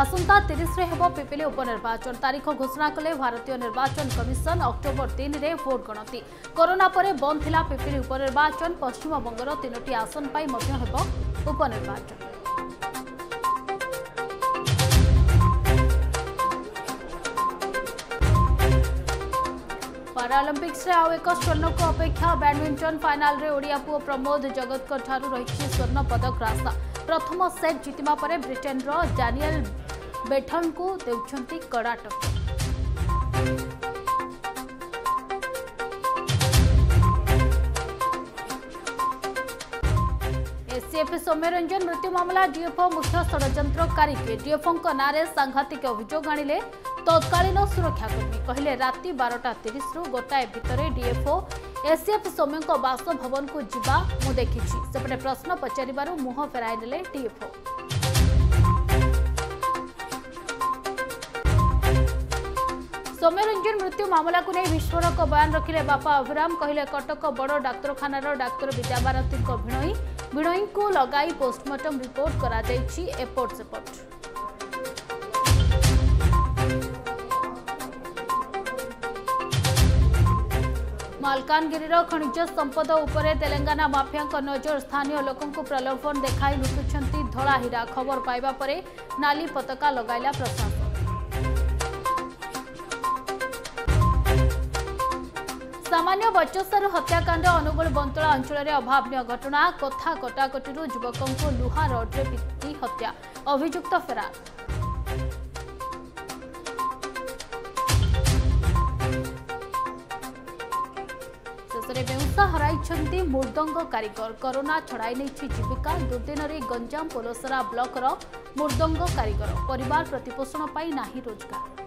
आसंता 30 रे हेबो पिपिली उपनिर्वाचन तारीख घोषणा कले भारतीय निर्वाचन कमिशन। अक्टोबर 3 रे भोट गणति। कोरोना परे बंद थिला पिपिली उपनिर्वाचन। पश्चिम बंगर 3टी आसन पाई मध्य हेबो उपनिर्वाचन। पारालंपिक्स रे आउ एक स्वर्ण को अपेक्षा। बैडमिंटन फाइनाल रे ओडिया पुओ प्रमोद जगत को ठारू रही स्वर्ण पदक रास्ता। प्रथम सेट जीतिबा परे ब्रिटेन रो डैनियल बेठन को देउछंती कड़ा टक्कर। एसीएफ सौम्यरंजन मृत्यु मामला डीएफओ मुख्य षड़यंत्रकारी के डीएफओ नारे सांघातिक अभियोग आनिले तत्कालीन सुरक्षाकर्मी। कहले राति 12:30 रु गोटाए भितरे डीएफओ एसीएफ सौम्य बासभवन को जीवा मु देखी। सेपटे प्रश्न पचारू मुह फेराई नेले डीएफओ। सौम्यरंजन मृत्यु मामला को नहीं विस्फोरक बयान रखिले बापा अभिराम। कहले कटक बड़ डाक्तखानार डाक्तर विद्याभारती भिणई को लगाई पोस्टमार्टम रिपोर्ट करा जायछि। एपोर्ट सेपोर्ट मालकानगिरीर खनिज संपद उपरे तेलंगाना माफिया नजर। स्थानीय लोकंकु प्रलोभन देखाई लुटुछंती धड़ा हीरा। खबर पाइबा परे नाली पताका लगाइला प्रशासन। सामान्य बच्चसारु हत्याकांड अनुगुल बंतला अंचल में अभावनीय घटना। कथा कटाकटी युवकों लुहा रड्रे पिटी हत्या। अभियुक्त फेरार। बेउसा हराई मृदंग कारीगर। कोरोना छड़ाई नहीं जीविका। दुर्दिन में गंजाम पोलसरा ब्लॉक रो मृदंग कारीगर परिवार प्रतिपोषण पाई नाही रोजगार।